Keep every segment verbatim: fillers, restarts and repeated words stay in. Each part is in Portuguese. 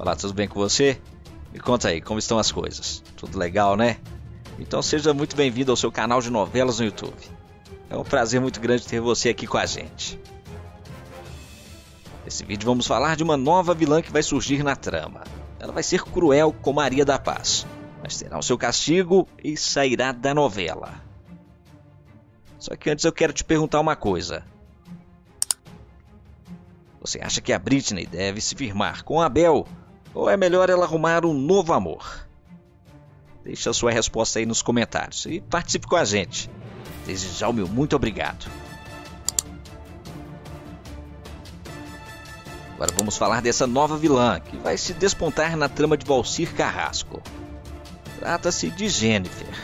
Olá, tudo bem com você? Me conta aí, como estão as coisas? Tudo legal, né? Então seja muito bem-vindo ao seu canal de novelas no YouTube. É um prazer muito grande ter você aqui com a gente. Nesse vídeo vamos falar de uma nova vilã que vai surgir na trama. Ela vai ser cruel com Maria da Paz, mas terá o seu castigo e sairá da novela. Só que antes eu quero te perguntar uma coisa. Você acha que a Britney deve se firmar com a Bel? Ou é melhor ela arrumar um novo amor? Deixa a sua resposta aí nos comentários e participe com a gente. Desde já o meu muito obrigado. Agora vamos falar dessa nova vilã que vai se despontar na trama de Valcir Carrasco. Trata-se de Jennifer.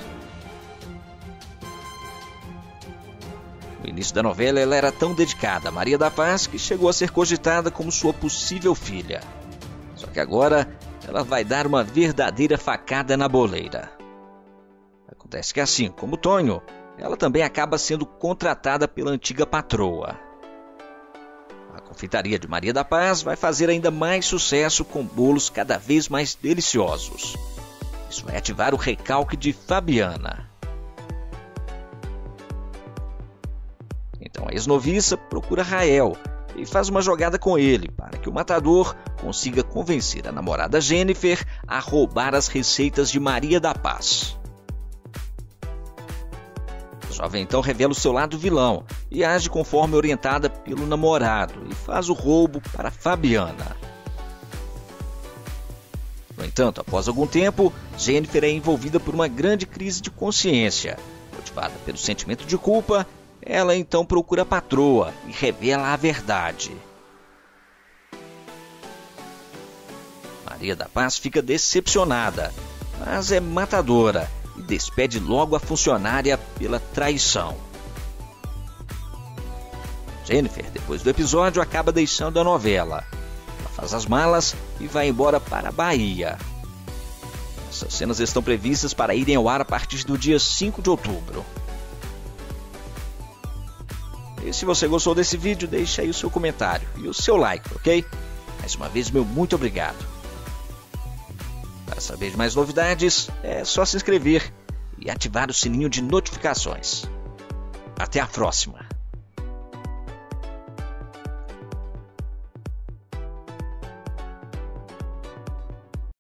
No início da novela ela era tão dedicada a Maria da Paz que chegou a ser cogitada como sua possível filha. Só que agora ela vai dar uma verdadeira facada na boleira. Acontece que assim como Tonho, ela também acaba sendo contratada pela antiga patroa. A confeitaria de Maria da Paz vai fazer ainda mais sucesso com bolos cada vez mais deliciosos. Isso vai ativar o recalque de Fabiana. Então a ex-noviça procura Rael e faz uma jogada com ele para que o matador consiga convencer a namorada Jennifer a roubar as receitas de Maria da Paz. A jovem então revela o seu lado vilão e age conforme orientada pelo namorado e faz o roubo para Fabiana. No entanto, após algum tempo, Jennifer é envolvida por uma grande crise de consciência, motivada pelo sentimento de culpa. Ela então procura a patroa e revela a verdade. Maria da Paz fica decepcionada, mas é matadora e despede logo a funcionária pela traição. Jennifer, depois do episódio, acaba deixando a novela. Ela faz as malas e vai embora para a Bahia. Essas cenas estão previstas para irem ao ar a partir do dia cinco de outubro. E se você gostou desse vídeo, deixa aí o seu comentário e o seu like, ok? Mais uma vez, meu muito obrigado. Para saber de mais novidades, é só se inscrever e ativar o sininho de notificações. Até a próxima!